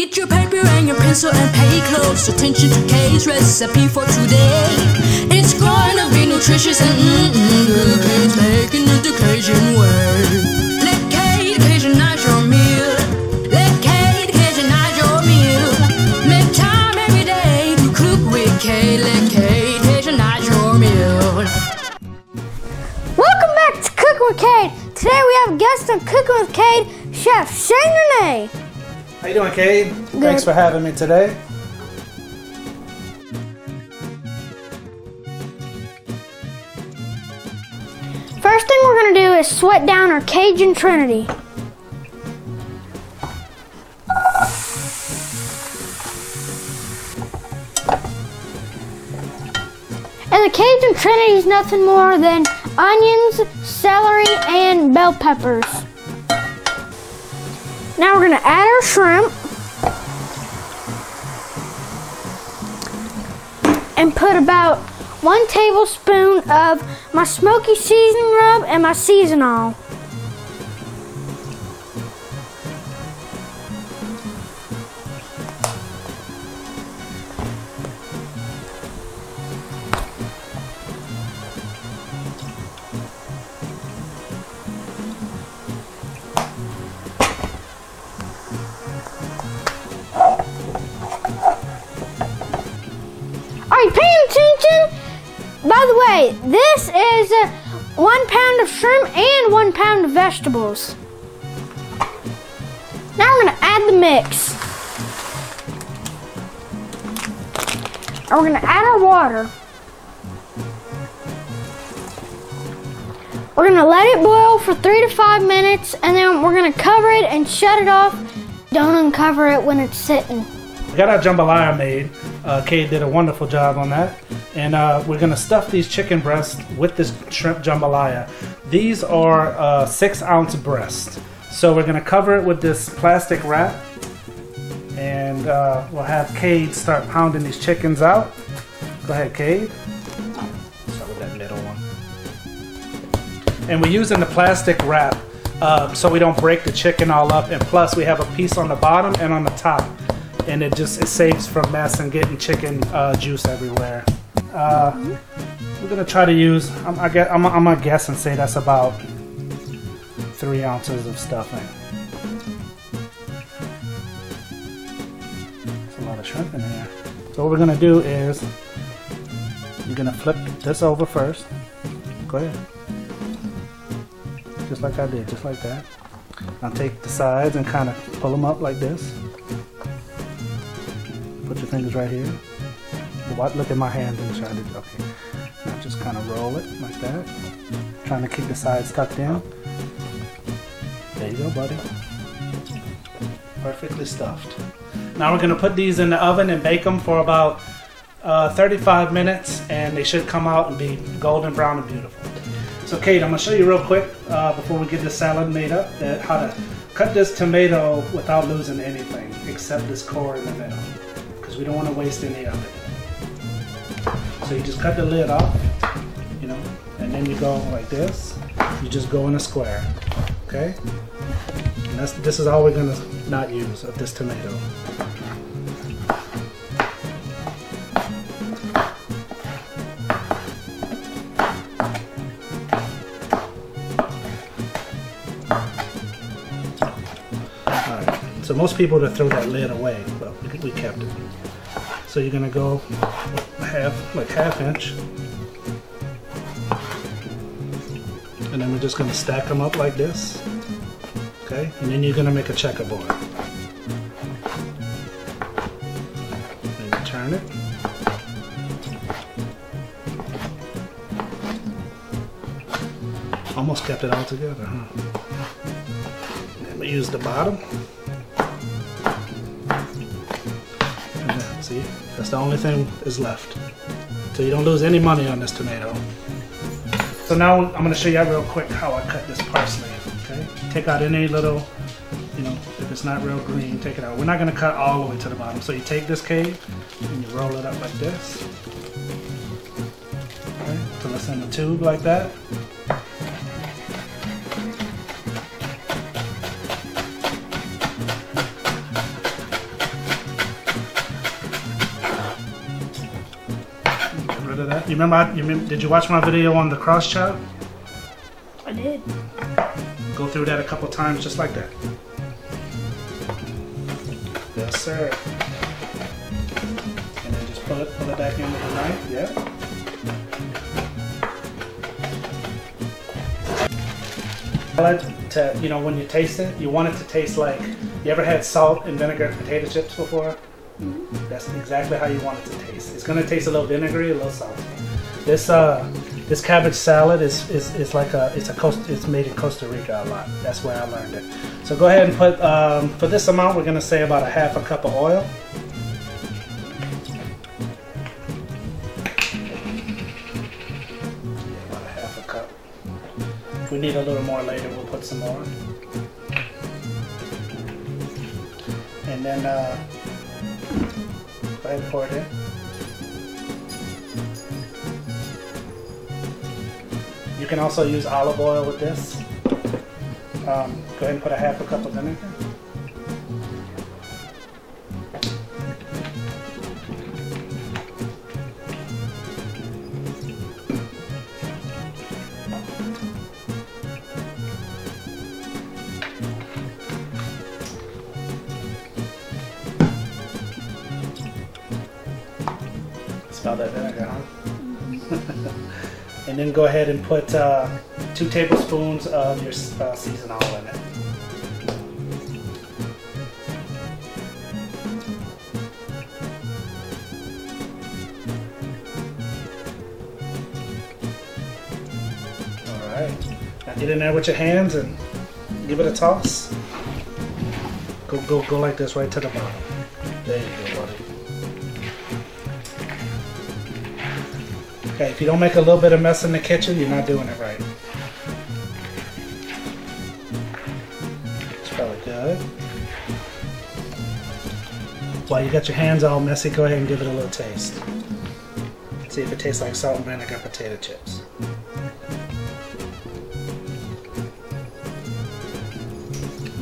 Get your paper and your pencil and pay close attention to Kade's recipe for today. It's going to be nutritious and good. Kade's making it the Cajun way. Let Kade Cajuanize your meal. Let Kade Cajuanize your meal. Make time every day to cook with Kade. Let Kade Cajuanize your meal. Welcome back to Cooking with Kade. Today we have guest on Cooking with Kade, Chef Shane Renee. How you doing, Kade? Good. Thanks for having me today. First thing we're going to do is sweat down our Cajun Trinity. And the Cajun Trinity is nothing more than onions, celery, and bell peppers. Now we're going to add our shrimp and put about 1 tablespoon of my smoky seasoning rub and my seasonal. By the way, this is 1 pound of shrimp and 1 pound of vegetables. Now we're going to add the mix. And we're going to add our water. We're going to let it boil for 3 to 5 minutes, and then we're going to cover it and shut it off. Don't uncover it when it's sitting. We got our jambalaya made. Kade did a wonderful job on that. And we're going to stuff these chicken breasts with this shrimp jambalaya. These are 6-ounce breasts. So we're going to cover it with this plastic wrap. And we'll have Kade start pounding these chickens out. Go ahead, Kade. Start with that middle one. And we're using the plastic wrap so we don't break the chicken all up. And plus we have a piece on the bottom and on the top. And it saves from mess and getting chicken juice everywhere. We're gonna try to use. I'm gonna guess and say that's about 3 ounces of stuffing. There's a lot of shrimp in here. So what we're gonna do is you're gonna flip this over first. Go ahead. Just like I did, just like that. Now take the sides and kind of pull them up like this. Put your fingers right here. Look at my hand and try to, okay. Now just kind of roll it like that. Trying to keep the sides tucked in. There you go, buddy. Perfectly stuffed. Now we're gonna put these in the oven and bake them for about 35 minutes, and they should come out and be golden brown and beautiful. So Kade, I'm gonna show you real quick before we get this salad made up that how to cut this tomato without losing anything except this core in the middle, because we don't want to waste any of it. So you just cut the lid off, you know, and then you go like this. You just go in a square, okay? And this is all we're gonna not use of this tomato. All right. So most people would throw that lid away, but we kept it. So you're gonna go half inch, and then we're just gonna stack them up like this, okay? And then you're gonna make a checkerboard. And you turn it. Almost kept it all together, huh? And we use the bottom. See, that's the only thing is left. So you don't lose any money on this tomato. So now I'm going to show you real quick how I cut this parsley. Okay, take out any little, you know, if it's not real green, take it out. We're not going to cut all the way to the bottom. So you take this, Kade, and you roll it up like this. Okay, till it's in the tube like that. to that. You remember? Did you watch my video on the cross chop? I did. Go through that a couple times, just like that. Yes, sir. And then just pull it back in with a knife. Yeah. To, you know, when you taste it, you want it to taste like, you ever had salt and vinegar potato chips before? Mm-hmm. That's exactly how you want it to taste. It's going to taste a little vinegary, a little salty. This this cabbage salad is like a, it's made in Costa Rica a lot. That's where I learned it. So go ahead and put, for this amount, we're going to say about ½ cup of oil. If we need a little more later, we'll put some more. And then go ahead and pour it in. You can also use olive oil with this. Go ahead and put ½ cup of vinegar. Smell that vinegar, huh? Mm-hmm. And then go ahead and put 2 tablespoons of your seasoned olive in it. All right. Now get in there with your hands and give it a toss. Go like this right to the bottom. There you go, buddy. Okay, if you don't make a little bit of mess in the kitchen, you're not doing it right. It's probably good. While you got your hands all messy, go ahead and give it a little taste. See if it tastes like salt and vinegar potato chips.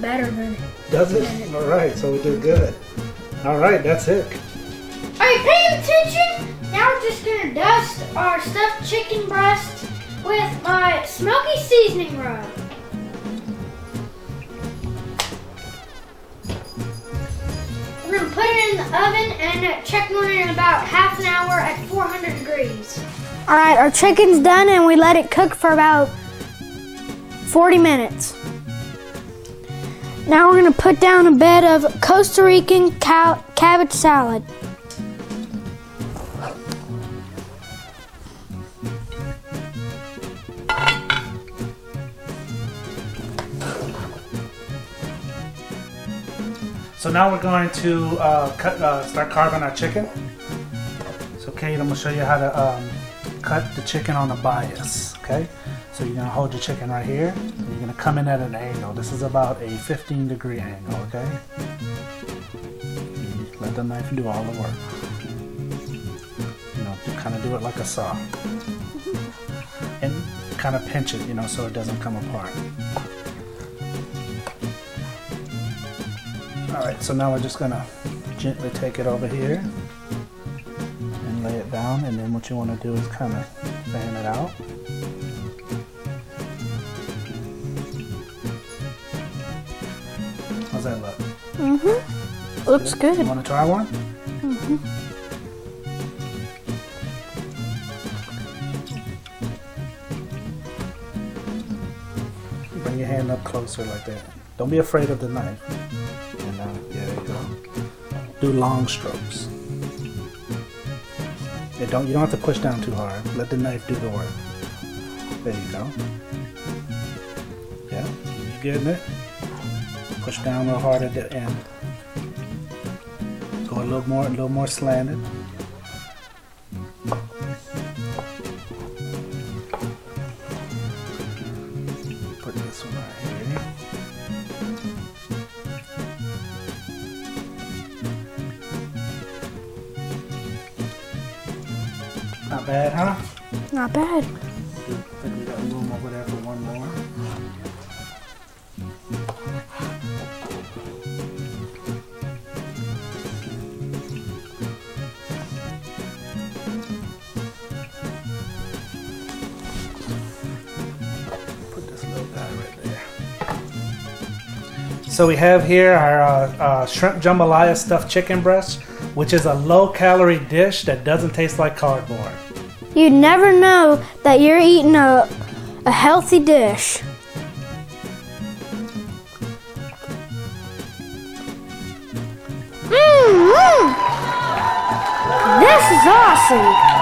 Better than it. Does it? All right, so we did good. All right, that's it. All right, pay attention. Now we're just gonna dust our stuffed chicken breast with my smoky seasoning rub. We're gonna put it in the oven and check on it in about ½ hour at 400 degrees. All right, our chicken's done and we let it cook for about 40 minutes. Now we're gonna put down a bed of Costa Rican cabbage salad. So now we're going to start carving our chicken. So Kade, I'm gonna show you how to cut the chicken on a bias, okay? So you're gonna hold your chicken right here, and you're gonna come in at an angle. This is about a 15-degree angle, okay? You let the knife do all the work. You know, kind of do it like a saw. And kind of pinch it, you know, so it doesn't come apart. Alright, so now we're just gonna gently take it over here and lay it down, and then what you want to do is kind of fan it out. How's that look? Mm-hmm. Looks good. You want to try one? Mm-hmm. Bring your hand up closer like that. Don't be afraid of the knife. Yeah, there you go. Do long strokes. You don't have to push down too hard. Let the knife do the work. There you go. Yeah, you getting it? Push down a little hard at the end. Go a little more slanted. Put this one right here. Not bad, huh? Not bad. I think we got room over there for one more. So we have here our shrimp jambalaya stuffed chicken breast, which is a low-calorie dish that doesn't taste like cardboard. You'd never know that you're eating a healthy dish. This is awesome!